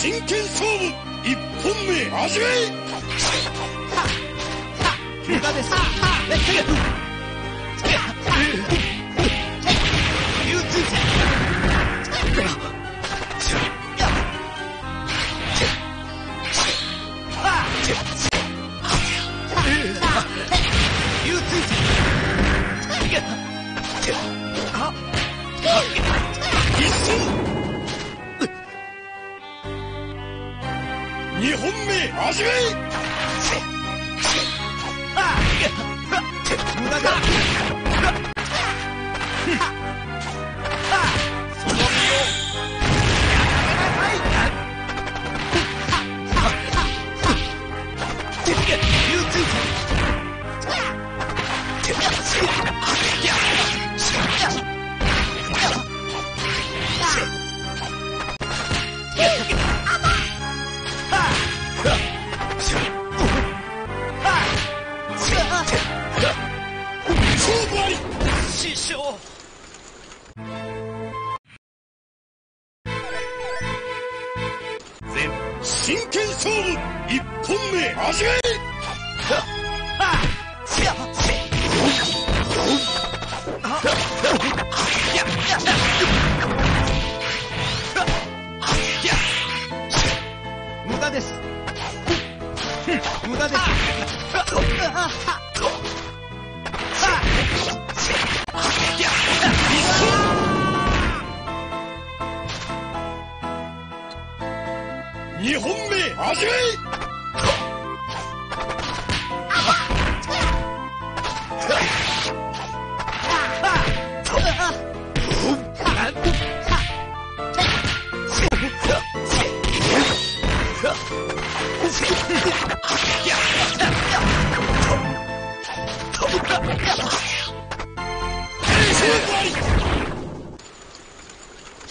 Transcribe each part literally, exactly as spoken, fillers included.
真剣勝負一本目始め無駄です始め無駄だその身を真剣勝負一本目始め無駄です無駄です二本目始め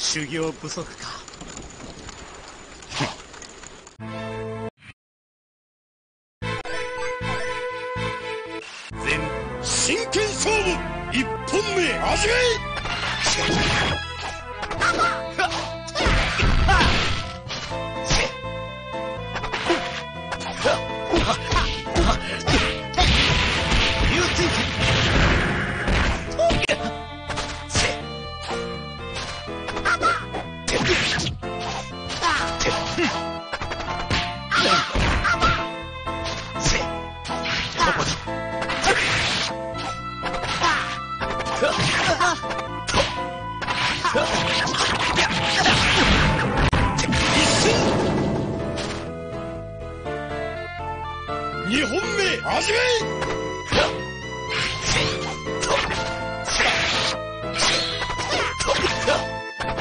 修行不足か。真剣勝負一本目始め二本目始め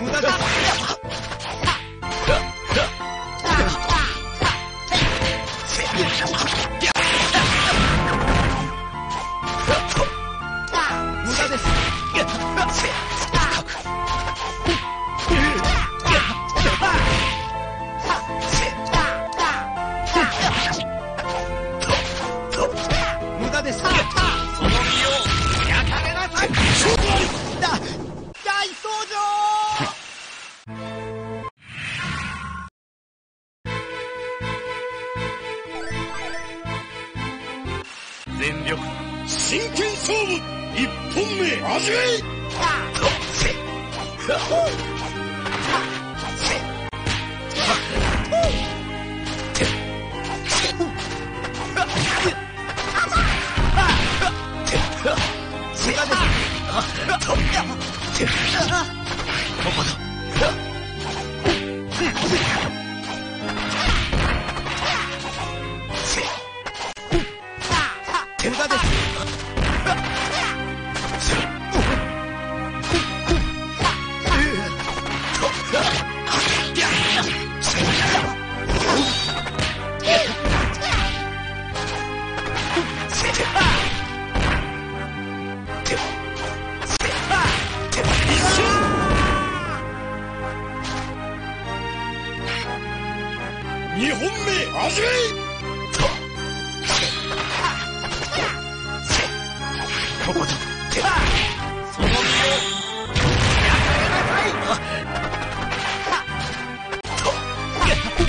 無駄だ無駄です全力真剣勝負一本目始め無駄ですにほんめ始めここだってその身をやられなさい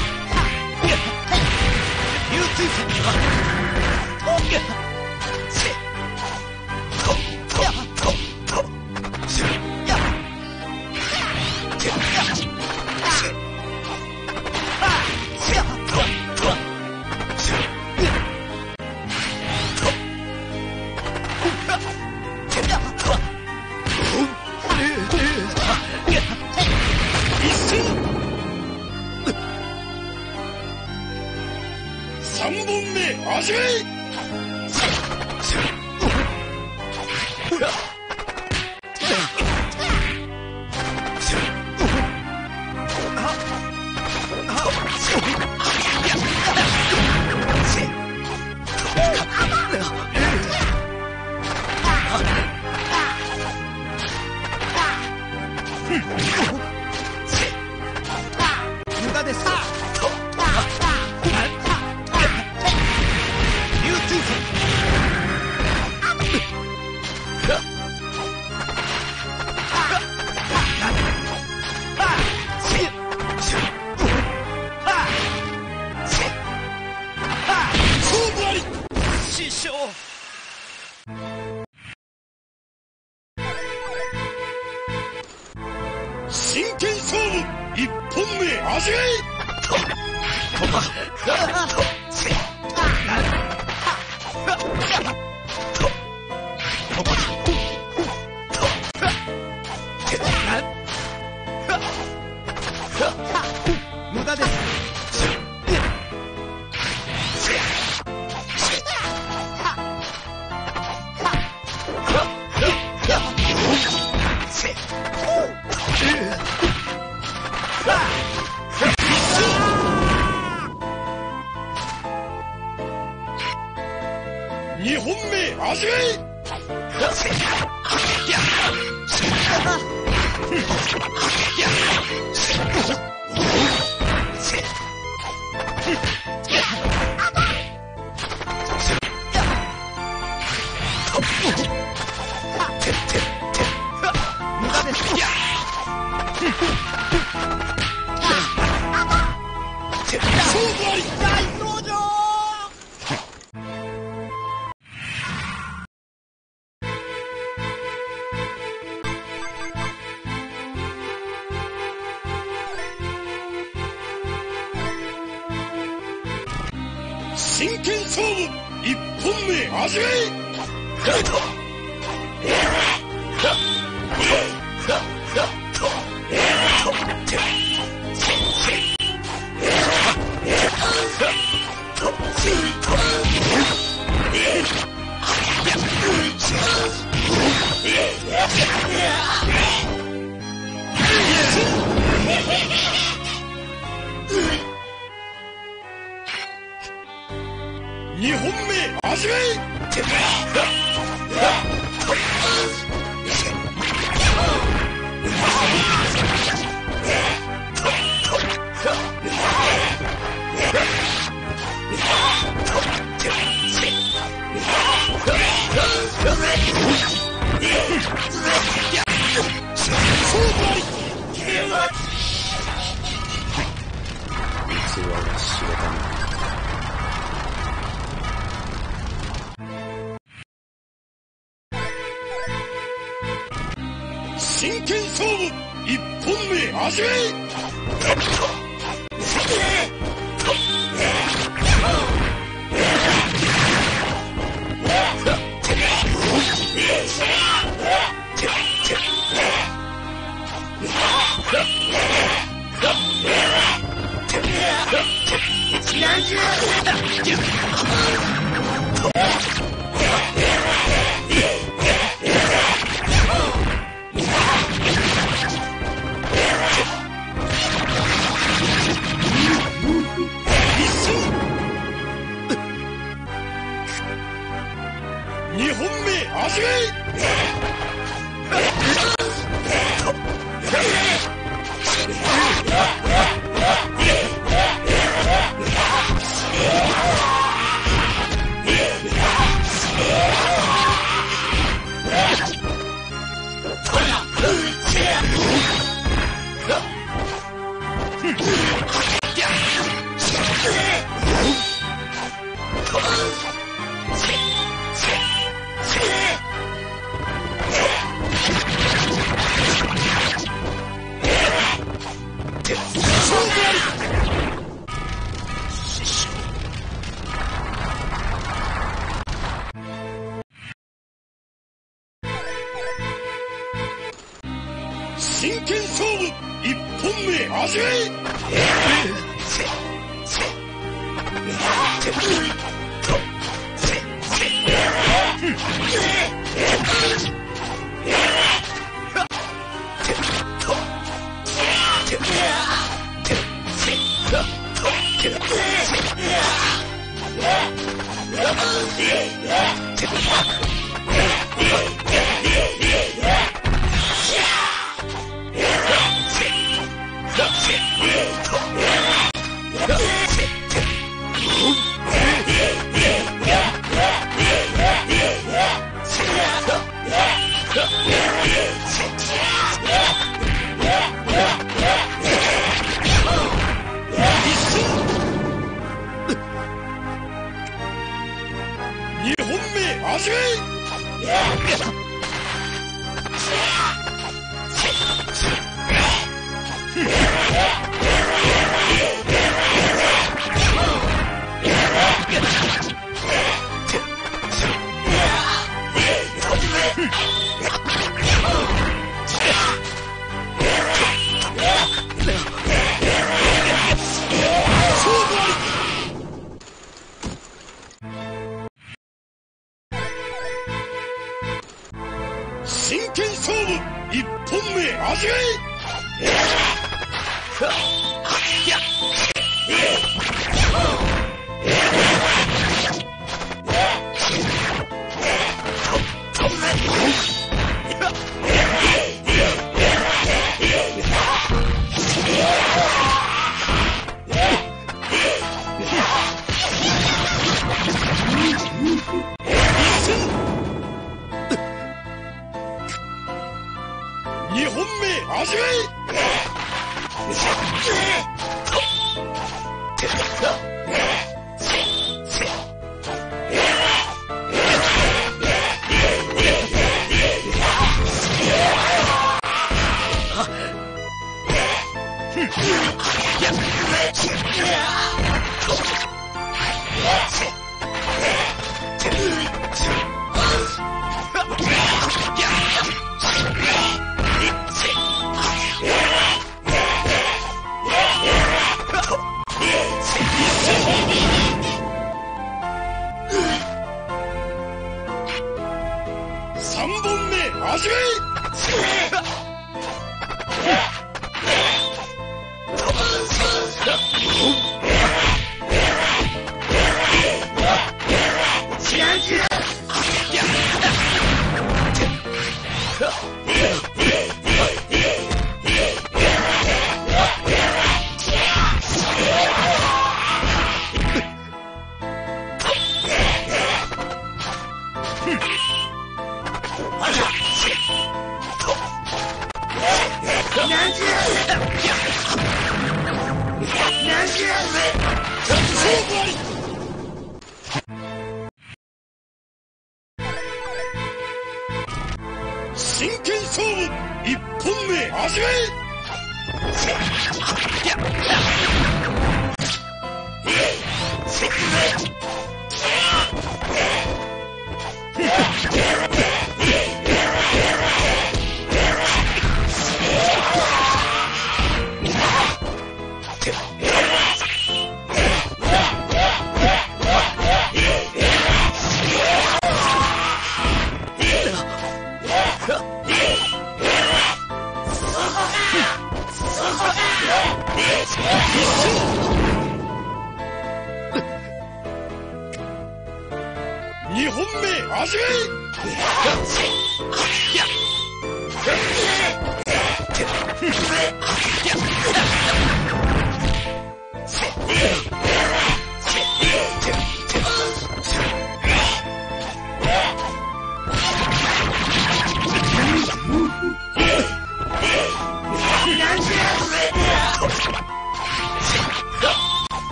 にほんめ味真剣勝負一本目味わい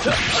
気持ちいい。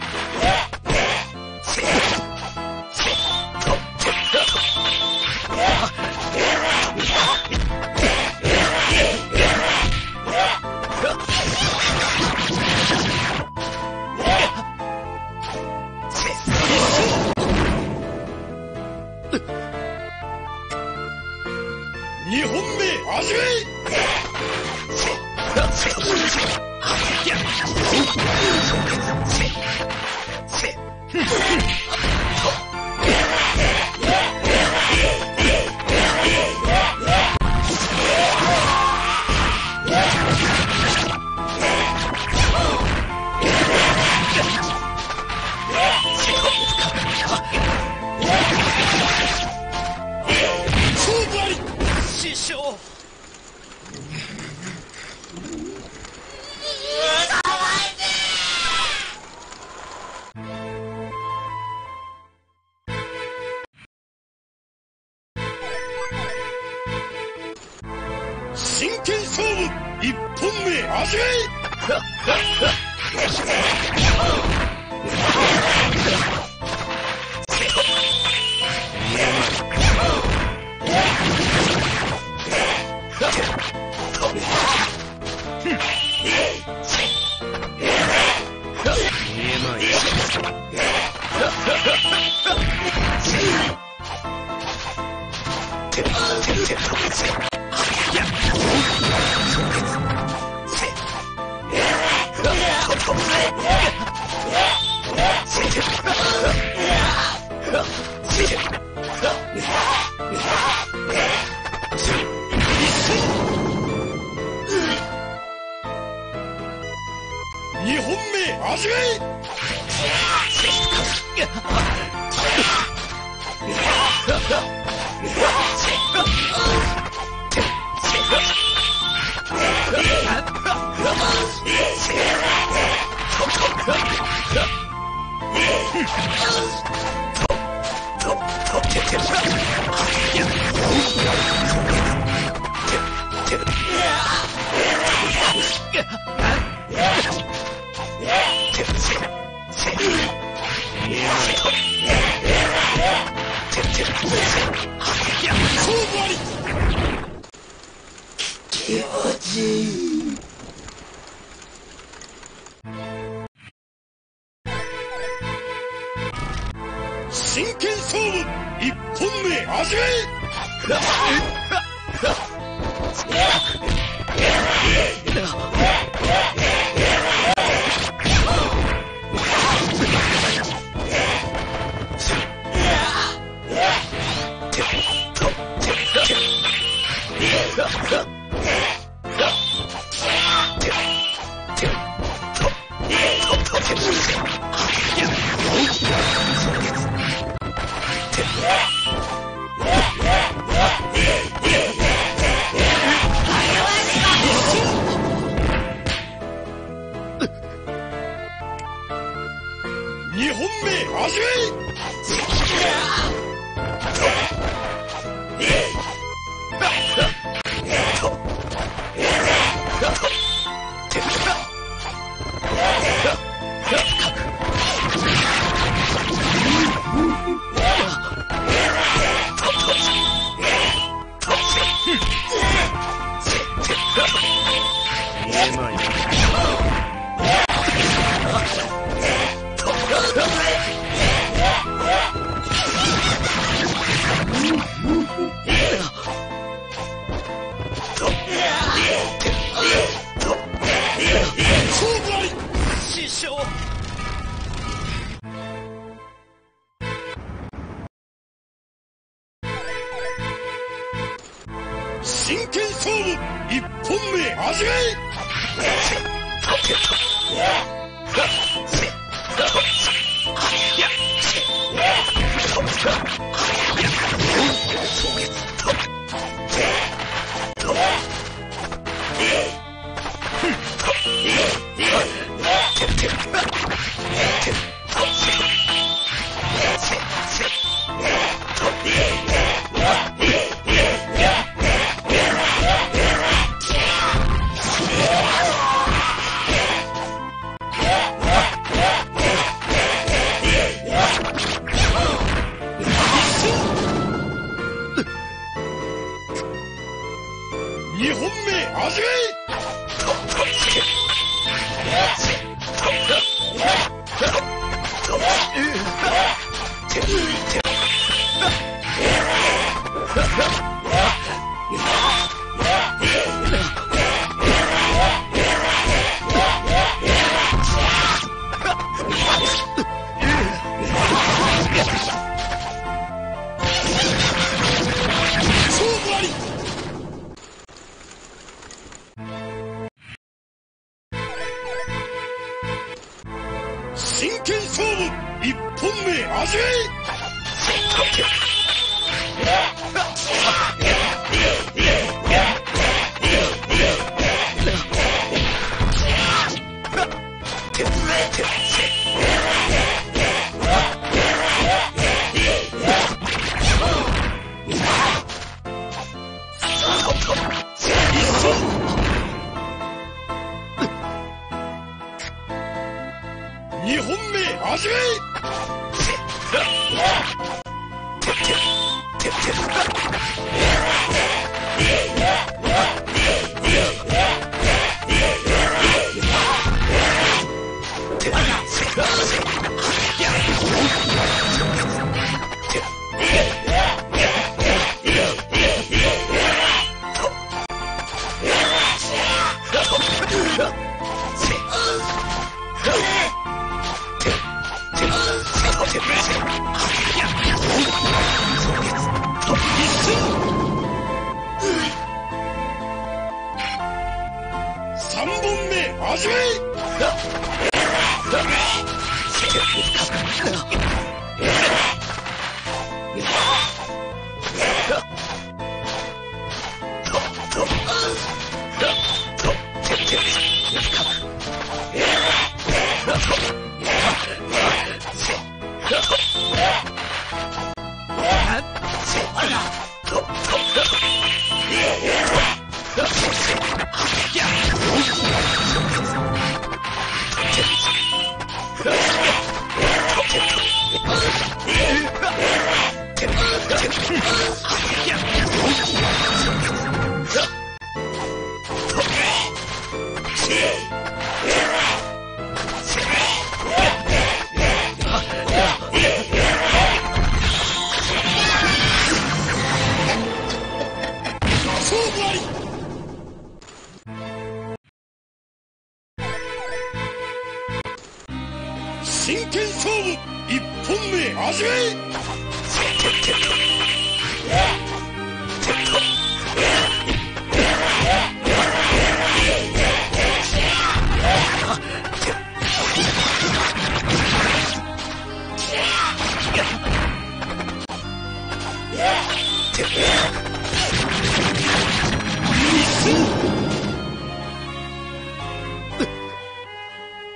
真剣勝負一本目始め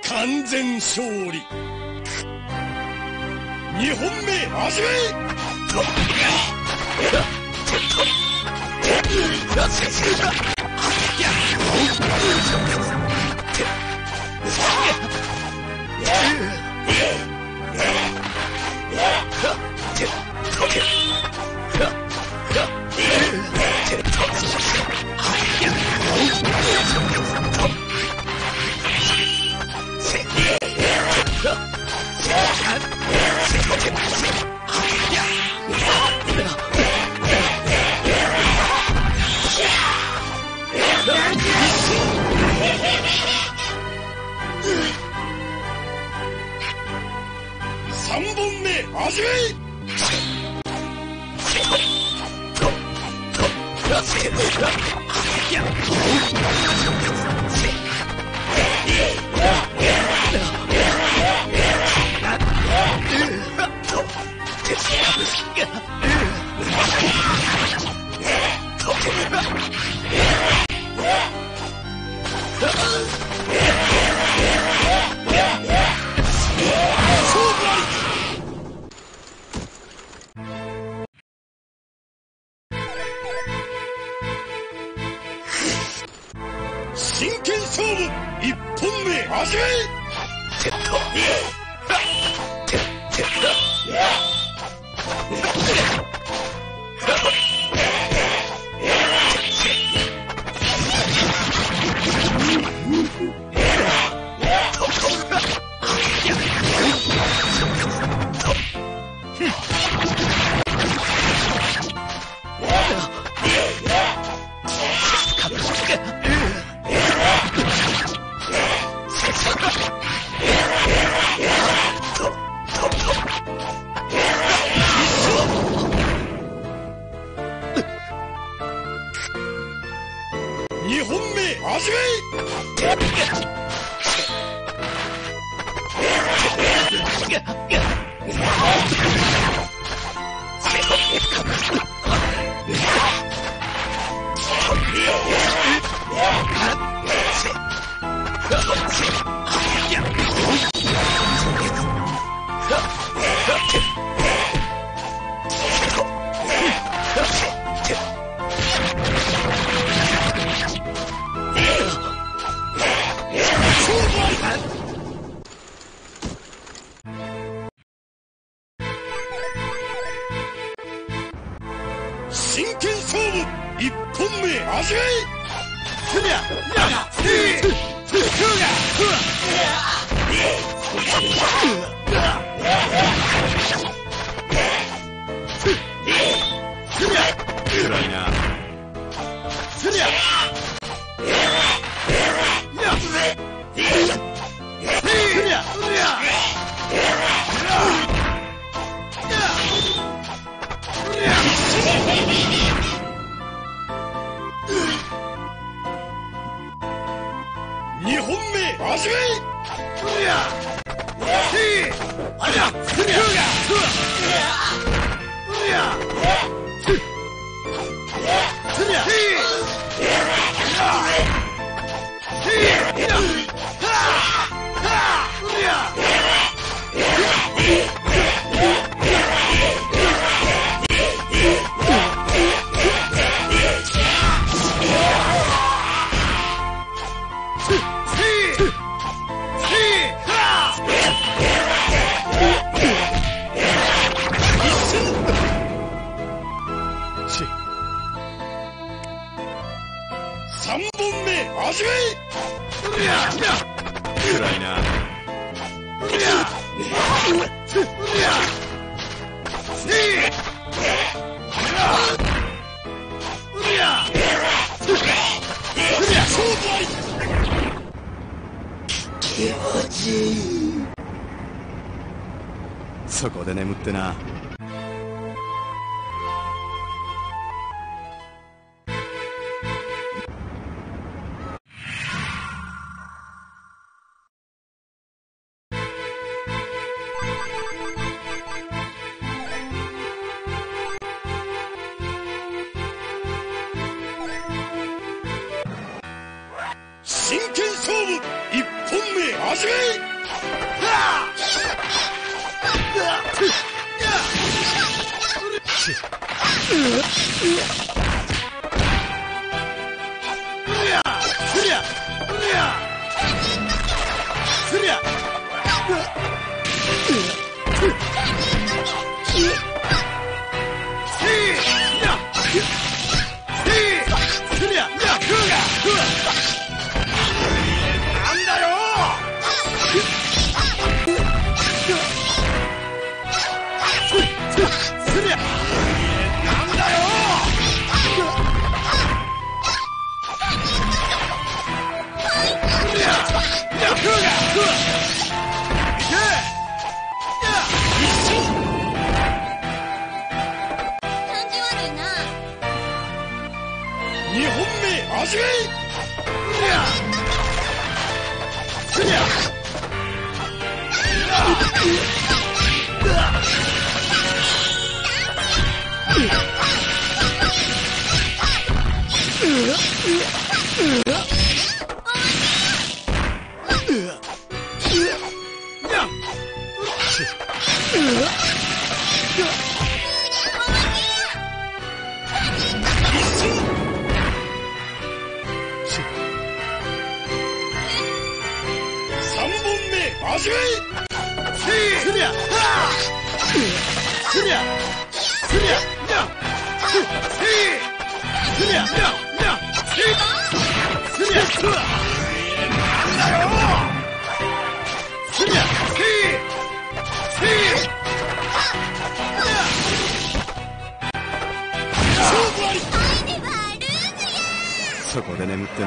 完全勝利にほんめ始めそこで眠ってな。真剣勝負一本目始め！はあ！始め！始め！せーや！せや！せや！や！せや！や！や！せや！せや！なんだよ！せや！せせや！そこで眠ってな。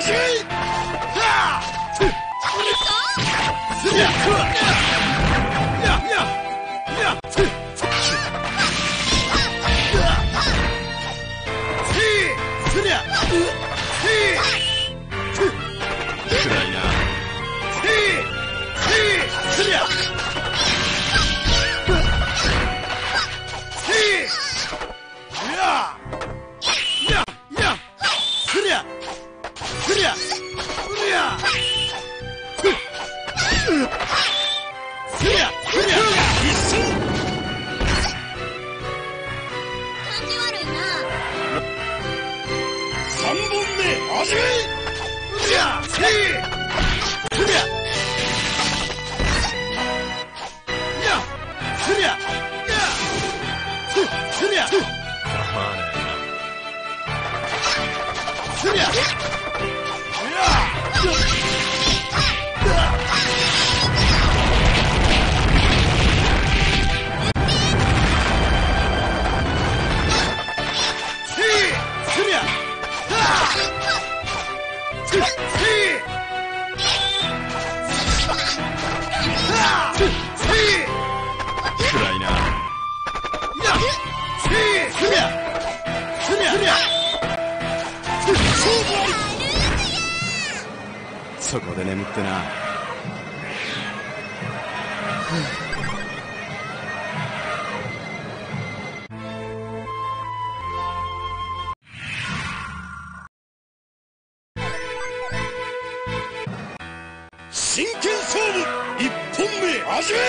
Hey! そこで眠ってな。真剣勝負一本目始め。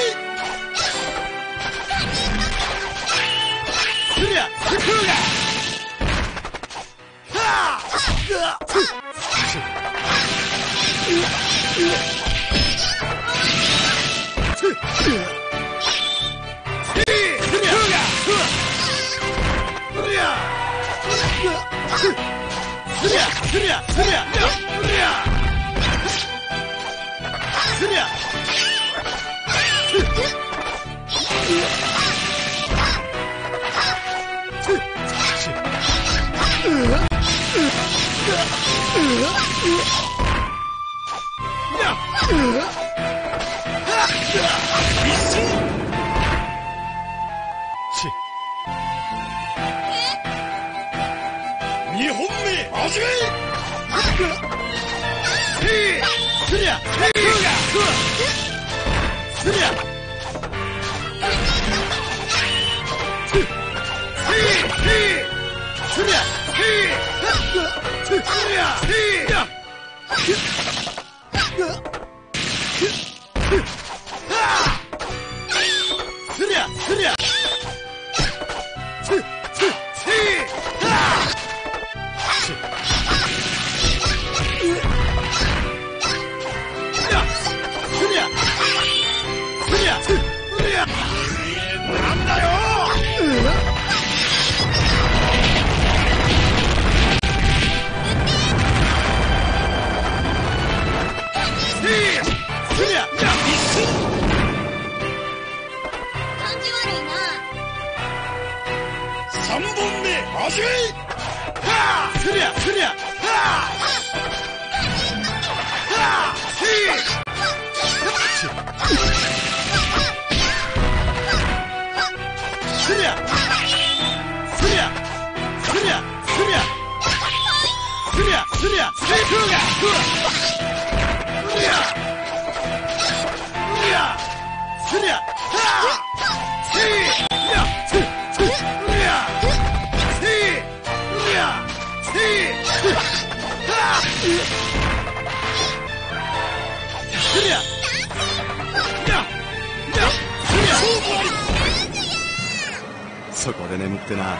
そこで眠ってな。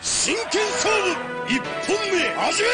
真剣勝負一本目始め。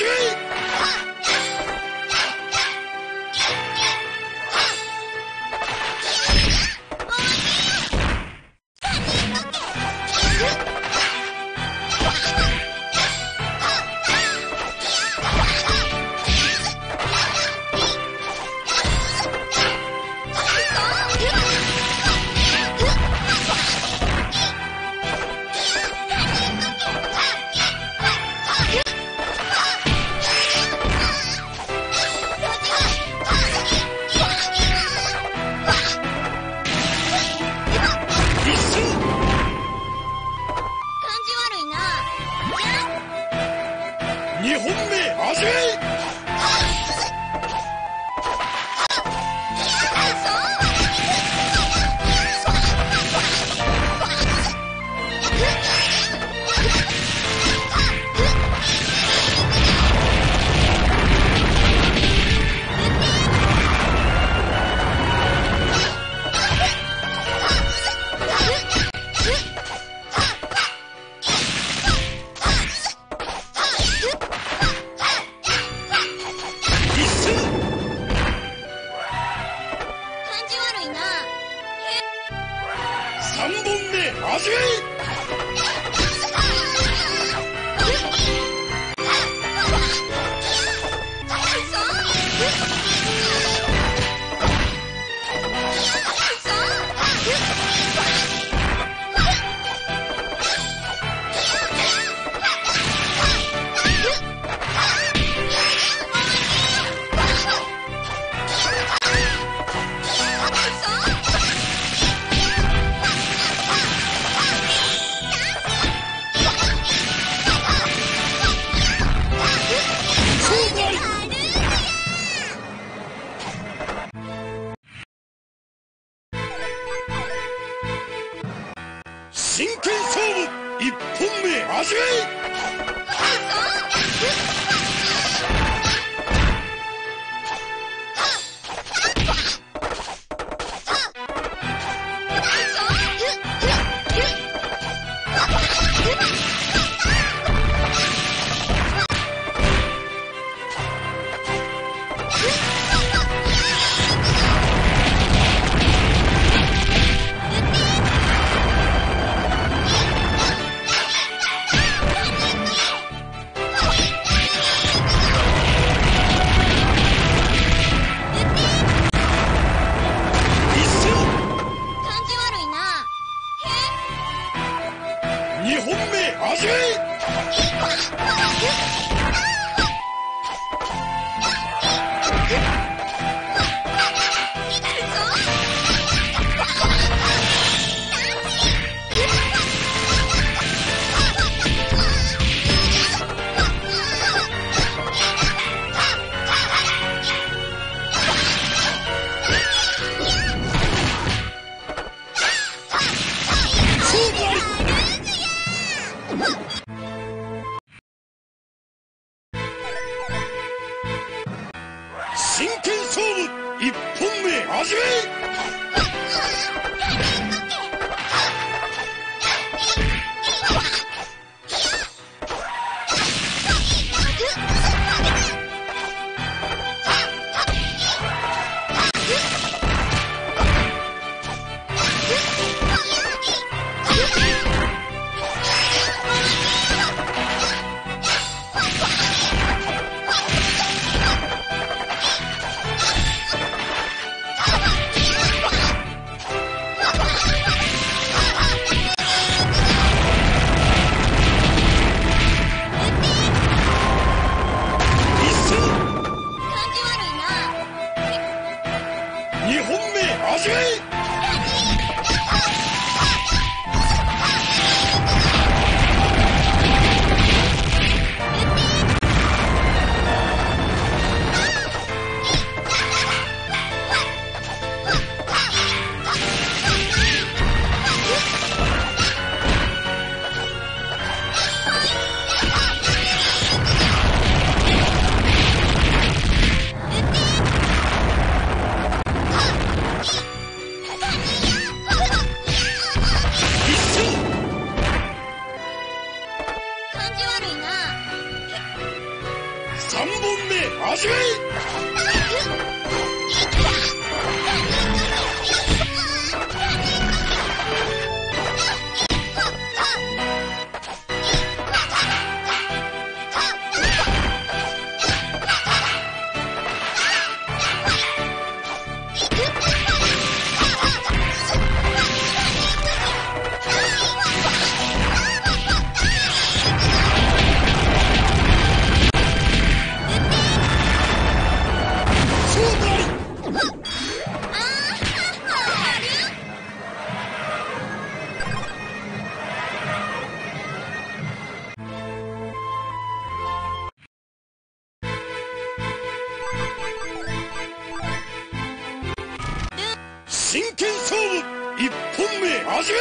Jake! 真剣勝負一本目始め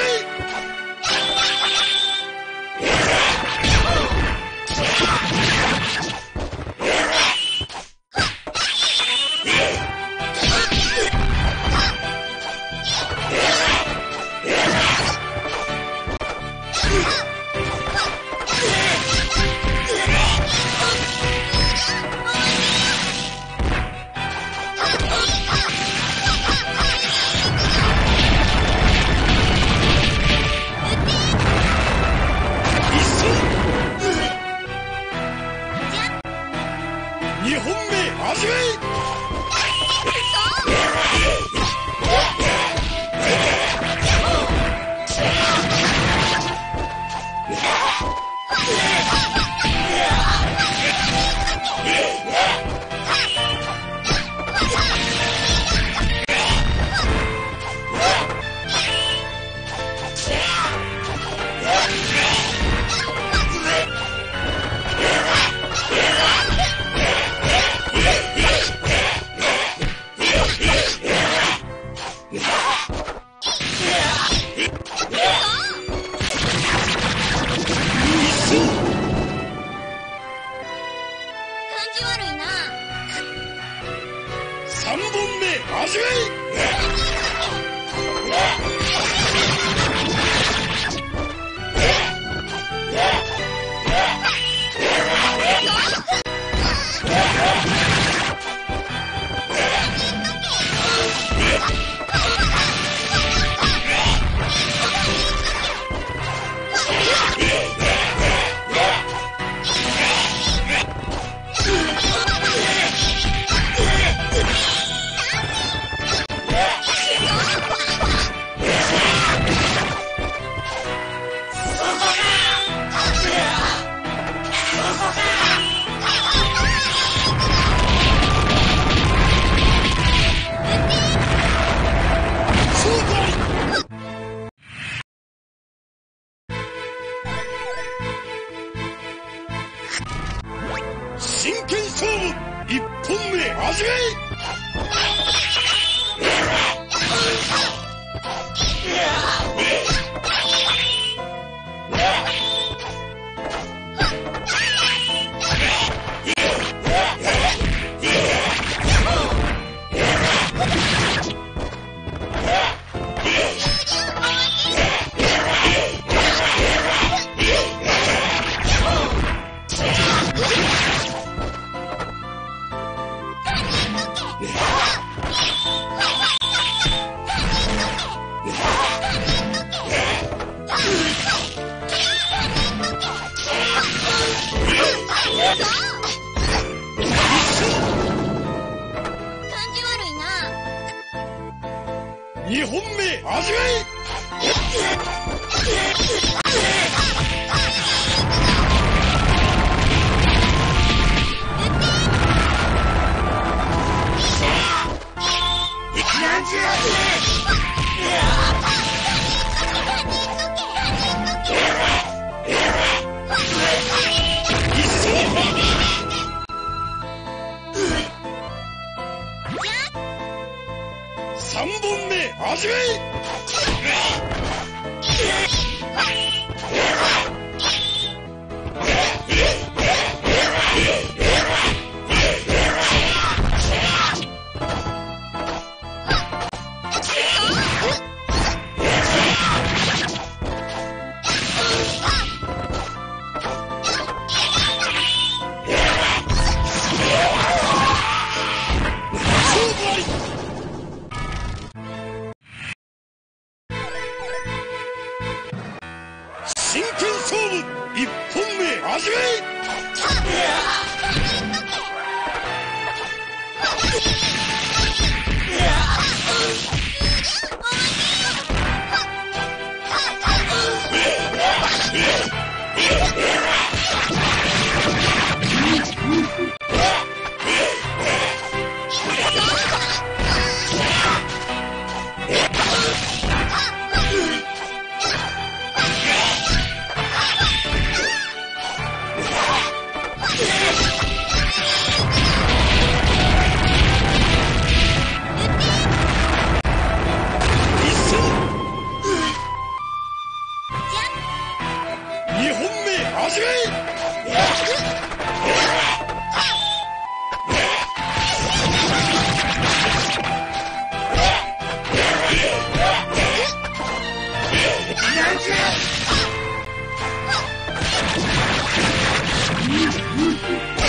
Come on.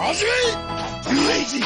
Rosie! You lazy!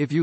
If you